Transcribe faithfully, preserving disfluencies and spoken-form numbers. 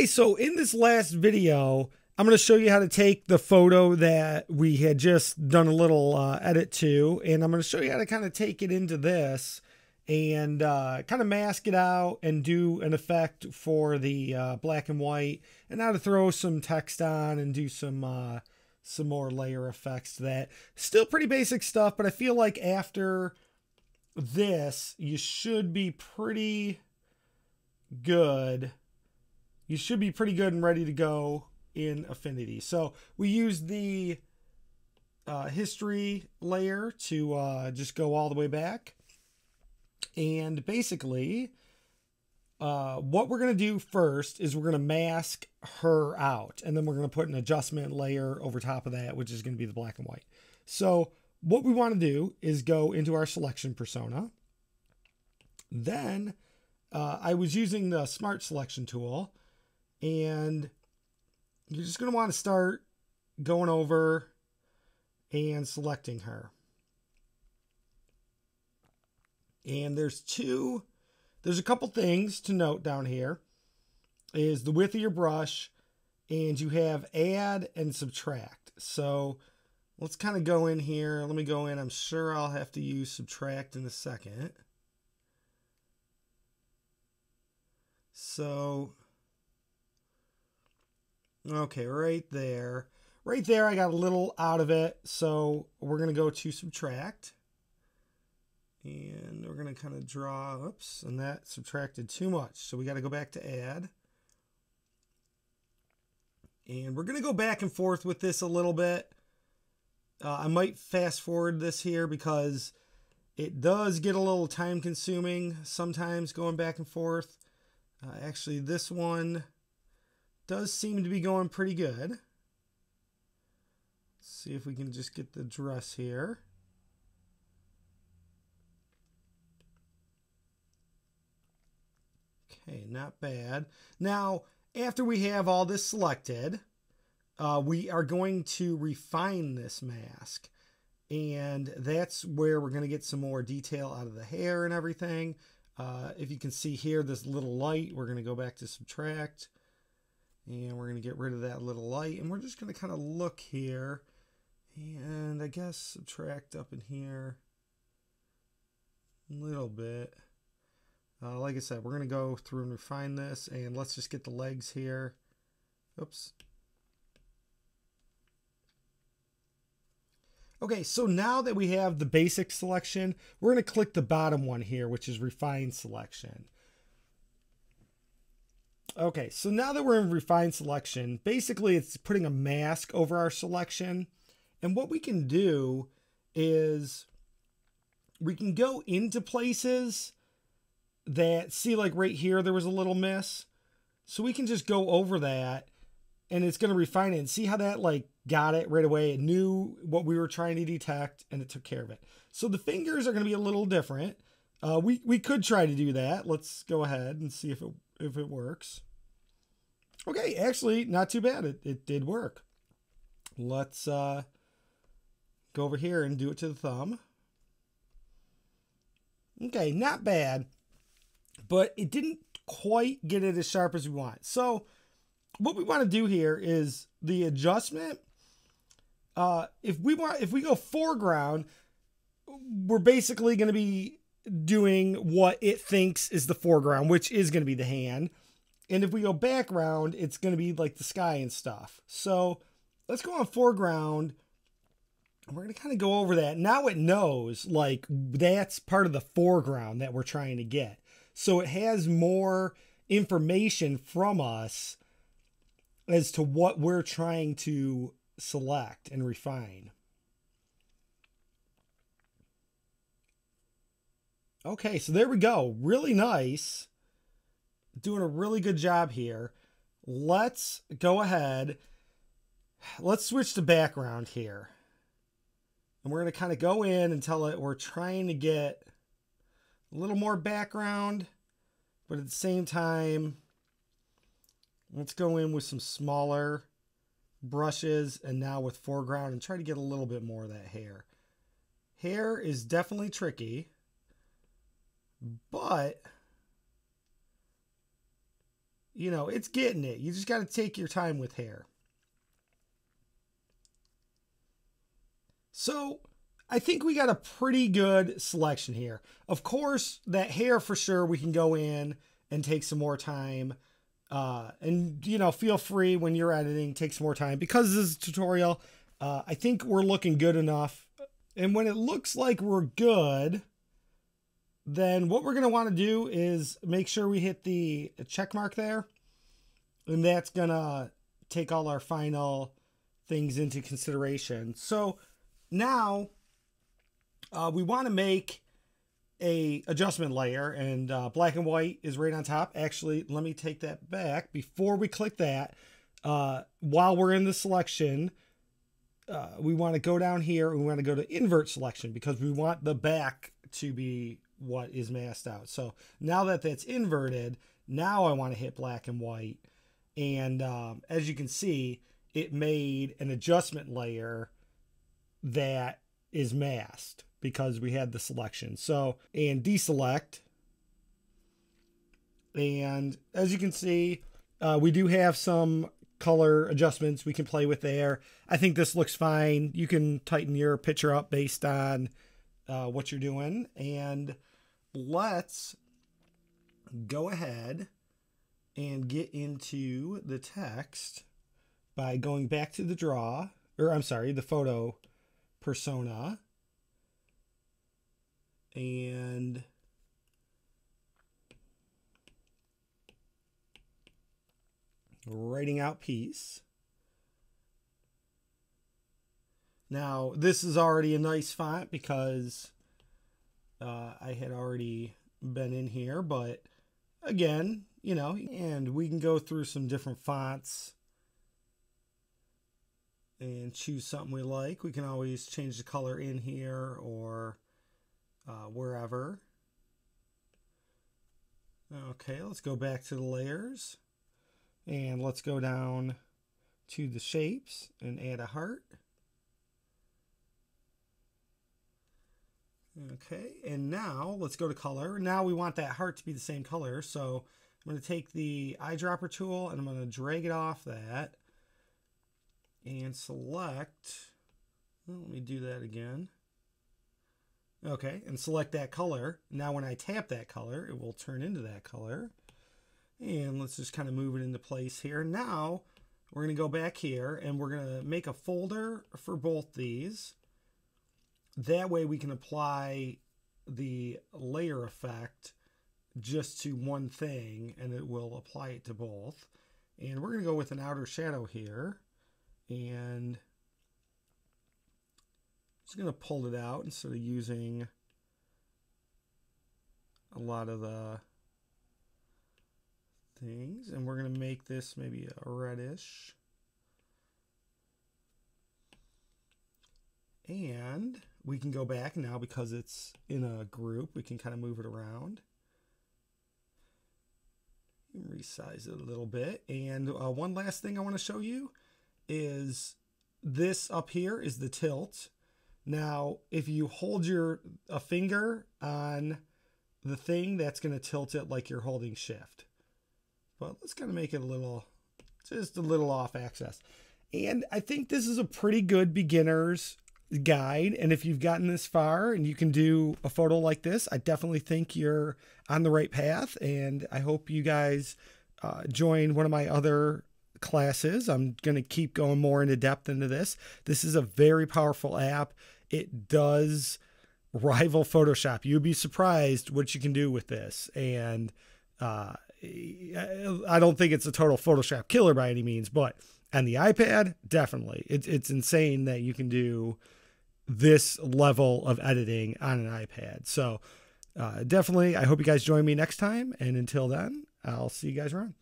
Okay, so in this last video, I'm going to show you how to take the photo that we had just done a little uh, edit to, and I'm going to show you how to kind of take it into this and uh, kind of mask it out and do an effect for the uh, black and white, and how to throw some text on and do some uh, some more layer effects to that. Still pretty basic stuff, but I feel like after this, you should be pretty good. You should be pretty good and ready to go in Affinity. So we use the uh, history layer to uh, just go all the way back. And basically, uh, what we're going to do first is we're going to mask her out. And then we're going to put an adjustment layer over top of that, which is going to be the black and white. So what we want to do is go into our selection persona. Then uh, I was using the smart selection tool. And you're just going to want to start going over and selecting her. And there's two, there's a couple things to note down here is the width of your brush, and you have add and subtract. So let's kind of go in here. Let me go in. I'm sure I'll have to use subtract in a second. So okay, right there. Right there, I got a little out of it. So we're going to go to subtract. And we're going to kind of draw, oops, and that subtracted too much. So we got to go back to add. And we're going to go back and forth with this a little bit. Uh, I might fast forward this here because it does get a little time consuming sometimes going back and forth. Uh, actually, this one does seem to be going pretty good. Let's see if we can just get the dress here. Okay, not bad. Now, after we have all this selected, uh, we are going to refine this mask. And that's where we're going to get some more detail out of the hair and everything. Uh, if you can see here, this little light, we're going to go back to subtract. And we're going to get rid of that little light. And we're just going to kind of look here. And I guess subtract up in here a little bit. Uh, like I said, we're going to go through and refine this. And let's just get the legs here. Oops. Okay, so now that we have the basic selection, we're going to click the bottom one here, which is refine selection. Okay, so now that we're in refine selection, basically it's putting a mask over our selection. And what we can do is we can go into places that, see like right here, there was a little miss. So we can just go over that and it's going to refine it, and see how that like got it right away. It knew what we were trying to detect and it took care of it. So the fingers are going to be a little different. Uh, we, we could try to do that. Let's go ahead and see if it if it works. Okay, actually not too bad. It, it did work. Let's uh, go over here and do it to the thumb. Okay, not bad, but it didn't quite get it as sharp as we want. So what we want to do here is the adjustment. Uh, if we want, if we go foreground, we're basically going to be doing what it thinks is the foreground, which is going to be the hand. And if we go background, it's going to be like the sky and stuff. So let's go on foreground. We're going to kind of go over that. Now it knows like that's part of the foreground that we're trying to get. So it has more information from us as to what we're trying to select and refine. Okay, so there we go. Really nice. Doing a really good job here. Let's go ahead. Let's switch to background here. And we're going to kind of go in and tell it we're trying to get a little more background. But at the same time, let's go in with some smaller brushes and now with foreground and try to get a little bit more of that hair. Hair is definitely tricky. But you know, it's getting it. You just got to take your time with hair. So I think we got a pretty good selection here. Of course, that hair for sure, we can go in and take some more time. Uh, and, you know, feel free when you're editing, take some more time. Because this is a tutorial, uh, I think we're looking good enough. And when it looks like we're good, then what we're going to want to do is make sure we hit the check mark there. And that's going to take all our final things into consideration. So now uh, we want to make a adjustment layer, and uh, black and white is right on top. Actually, let me take that back. Before we click that, uh, while we're in the selection, uh, we want to go down here. We want to go to invert selection because we want the back to be what is masked out. So now that that's inverted, now I want to hit black and white. And um, as you can see, it made an adjustment layer that is masked because we had the selection. So, and deselect. And as you can see, uh, we do have some color adjustments we can play with there. I think this looks fine. You can tighten your picture up based on uh, what you're doing. And let's go ahead and get into the text by going back to the draw, or I'm sorry, the photo persona. And writing out piece. Now, this is already a nice font because uh, I had already been in here, but again, you know, and we can go through some different fonts and choose something we like. We can always change the color in here or Uh, wherever. Okay, let's go back to the layers and let's go down to the shapes and add a heart. Okay, and now let's go to color. Now we want that heart to be the same color, so I'm going to take the eyedropper tool and I'm going to drag it off that and select, well, let me do that again. Okay, and select that color. Now when I tap that color, it will turn into that color. And let's just kind of move it into place here. Now we're going to go back here and we're going to make a folder for both these. That way we can apply the layer effect just to one thing and it will apply it to both. And we're going to go with an outer shadow here. And just going to pull it out instead of using a lot of the things. And we're going to make this maybe a reddish. And we can go back now because it's in a group. We can kind of move it around. Resize it a little bit. And uh, one last thing I want to show you is this up here is the tilt. Now, if you hold your a finger on the thing, that's going to tilt it like you're holding shift. But let's kind of make it a little, just a little off axis. And I think this is a pretty good beginner's guide. And if you've gotten this far and you can do a photo like this, I definitely think you're on the right path. And I hope you guys uh, join one of my other classes. I'm going to keep going more into depth into this. This is a very powerful app. It does rival Photoshop. You'd be surprised what you can do with this. And uh, I don't think it's a total Photoshop killer by any means, but on the iPad, definitely. It, it's insane that you can do this level of editing on an iPad. So uh, definitely, I hope you guys join me next time. And until then, I'll see you guys around.